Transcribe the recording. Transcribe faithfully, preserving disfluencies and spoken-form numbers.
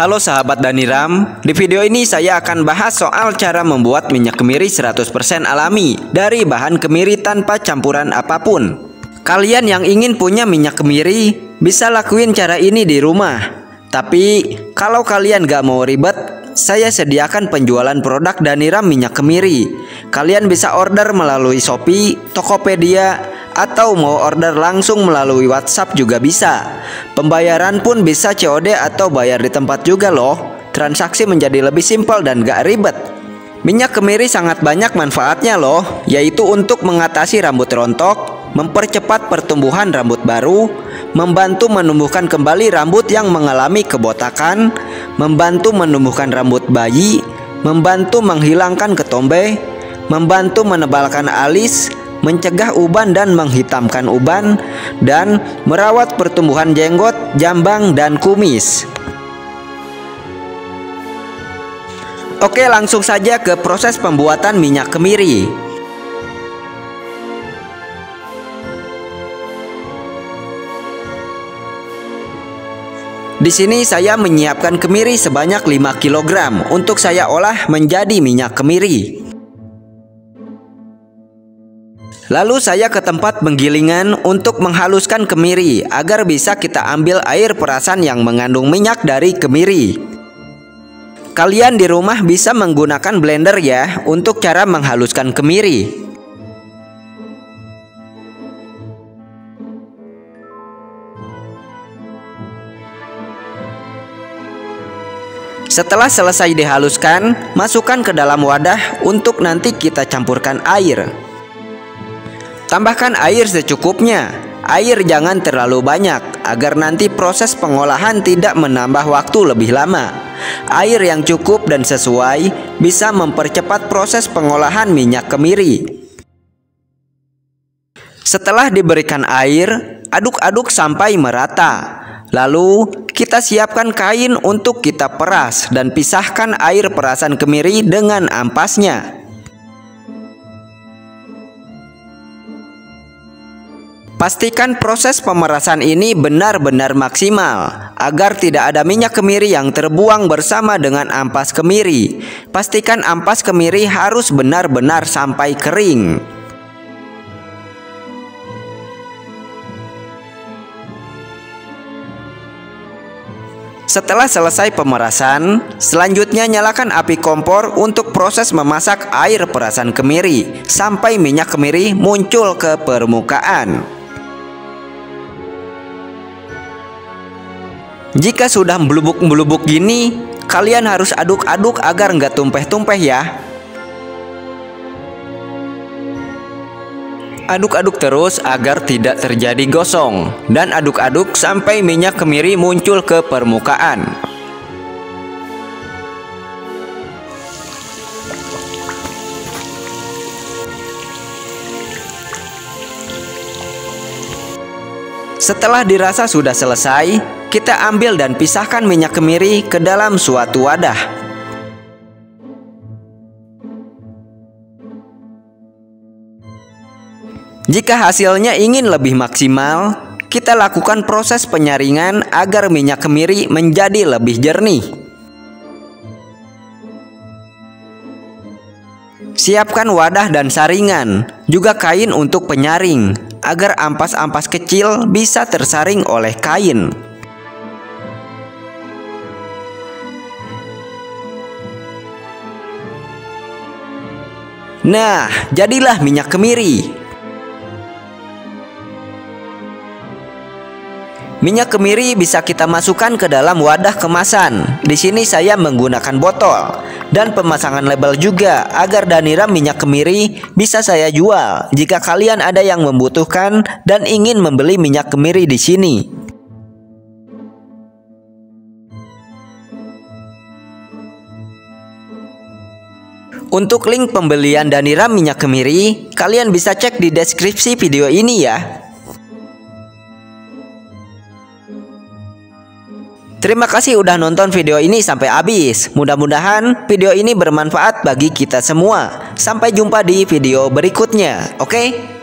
Halo sahabat Daniram, di video ini saya akan bahas soal cara membuat minyak kemiri seratus persen alami dari bahan kemiri tanpa campuran apapun. Kalian yang ingin punya minyak kemiri bisa lakuin cara ini di rumah. Tapi kalau kalian gak mau ribet, saya sediakan penjualan produk Daniram minyak kemiri. Kalian bisa order melalui Shopee, Tokopedia, atau mau order langsung melalui WhatsApp juga bisa. Pembayaran pun bisa C O D atau bayar di tempat juga loh. Transaksi menjadi lebih simpel dan gak ribet. Minyak kemiri sangat banyak manfaatnya loh, yaitu untuk mengatasi rambut rontok, mempercepat pertumbuhan rambut baru, membantu menumbuhkan kembali rambut yang mengalami kebotakan, membantu menumbuhkan rambut bayi, membantu menghilangkan ketombe, membantu menebalkan alis, mencegah uban dan menghitamkan uban, dan merawat pertumbuhan jenggot, jambang, dan kumis. Oke, langsung saja ke proses pembuatan minyak kemiri. Di sini saya menyiapkan kemiri sebanyak lima kilogram untuk saya olah menjadi minyak kemiri. Lalu saya ke tempat penggilingan untuk menghaluskan kemiri agar bisa kita ambil air perasan yang mengandung minyak dari kemiri. Kalian di rumah bisa menggunakan blender ya untuk cara menghaluskan kemiri. Setelah selesai dihaluskan, masukkan ke dalam wadah untuk nanti kita campurkan air. Tambahkan air secukupnya. Air jangan terlalu banyak agar nanti proses pengolahan tidak menambah waktu lebih lama. Air yang cukup dan sesuai bisa mempercepat proses pengolahan minyak kemiri. Setelah diberikan air, aduk-aduk sampai merata. Lalu kita siapkan kain untuk kita peras dan pisahkan air perasan kemiri dengan ampasnya. Pastikan proses pemerasan ini benar-benar maksimal agar tidak ada minyak kemiri yang terbuang bersama dengan ampas kemiri. Pastikan ampas kemiri harus benar-benar sampai kering. Setelah selesai pemerasan, selanjutnya nyalakan api kompor untuk proses memasak air perasan kemiri sampai minyak kemiri muncul ke permukaan. Jika sudah membelubuk-membelubuk gini, kalian harus aduk-aduk agar nggak tumpah-tumpah ya. Aduk-aduk terus agar tidak terjadi gosong. Dan aduk-aduk sampai minyak kemiri muncul ke permukaan. Setelah dirasa sudah selesai, kita ambil dan pisahkan minyak kemiri ke dalam suatu wadah. Jika hasilnya ingin lebih maksimal, kita lakukan proses penyaringan agar minyak kemiri menjadi lebih jernih. Siapkan wadah dan saringan, juga kain untuk penyaring, agar ampas-ampas kecil bisa tersaring oleh kain. Nah, jadilah minyak kemiri. Minyak kemiri bisa kita masukkan ke dalam wadah kemasan. Di sini saya menggunakan botol dan pemasangan label juga agar Daniram minyak kemiri bisa saya jual jika kalian ada yang membutuhkan dan ingin membeli minyak kemiri di sini. Untuk link pembelian Daniram minyak kemiri, kalian bisa cek di deskripsi video ini ya. Terima kasih udah nonton video ini sampai habis. Mudah-mudahan video ini bermanfaat bagi kita semua. Sampai jumpa di video berikutnya, oke?